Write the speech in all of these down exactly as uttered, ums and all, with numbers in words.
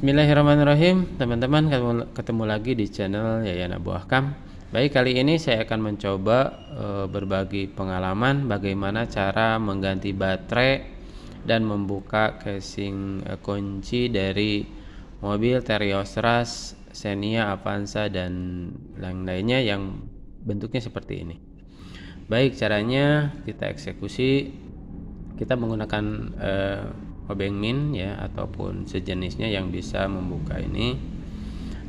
Bismillahirrahmanirrahim, teman-teman, ketemu lagi di channel Yayana Buahkam. Baik, kali ini saya akan mencoba e, berbagi pengalaman bagaimana cara mengganti baterai dan membuka casing e, kunci dari mobil Terios Rush, Xenia, Avanza dan lain-lainnya yang bentuknya seperti ini. Baik, caranya kita eksekusi, kita menggunakan e, obeng min ya, ataupun sejenisnya yang bisa membuka ini.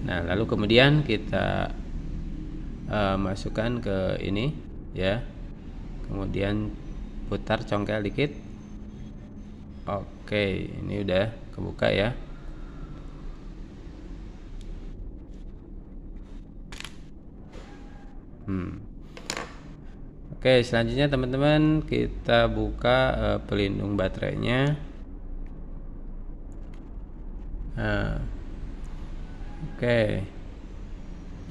Nah, lalu kemudian kita uh, masukkan ke ini ya, kemudian putar congkel dikit. Oke, ini udah kebuka ya. hmm. Oke, selanjutnya teman-teman kita buka uh, pelindung baterainya. Nah, oke, okay.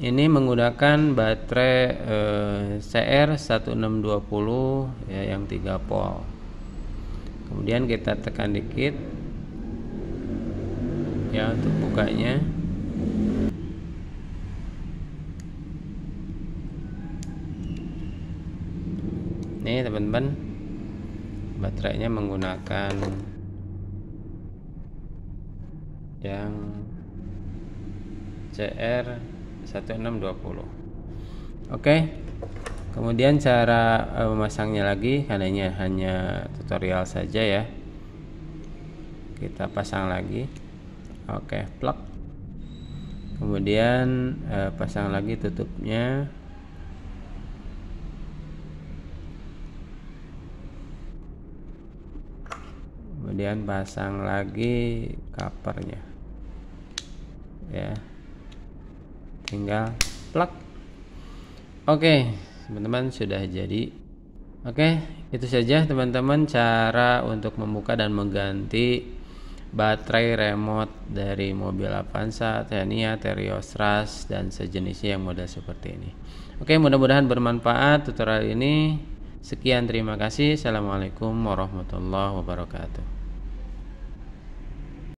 Ini menggunakan baterai eh, C R satu enam dua nol ya, yang tiga volt. Kemudian kita tekan dikit ya untuk bukanya. Nih teman-teman, baterainya menggunakan yang C R satu enam dua nol. Oke, okay. Kemudian cara memasangnya lagi, karena hanya tutorial saja ya, kita pasang lagi. Oke, okay. Plug, kemudian eh, pasang lagi tutupnya. Kemudian pasang lagi covernya ya, tinggal plug. Oke, teman-teman, sudah jadi. Oke, itu saja teman-teman cara untuk membuka dan mengganti baterai remote dari mobil Avanza, Xenia, Terios Rush dan sejenisnya yang model seperti ini. Oke, mudah-mudahan bermanfaat tutorial ini. Sekian, terima kasih. Assalamualaikum warahmatullahi wabarakatuh.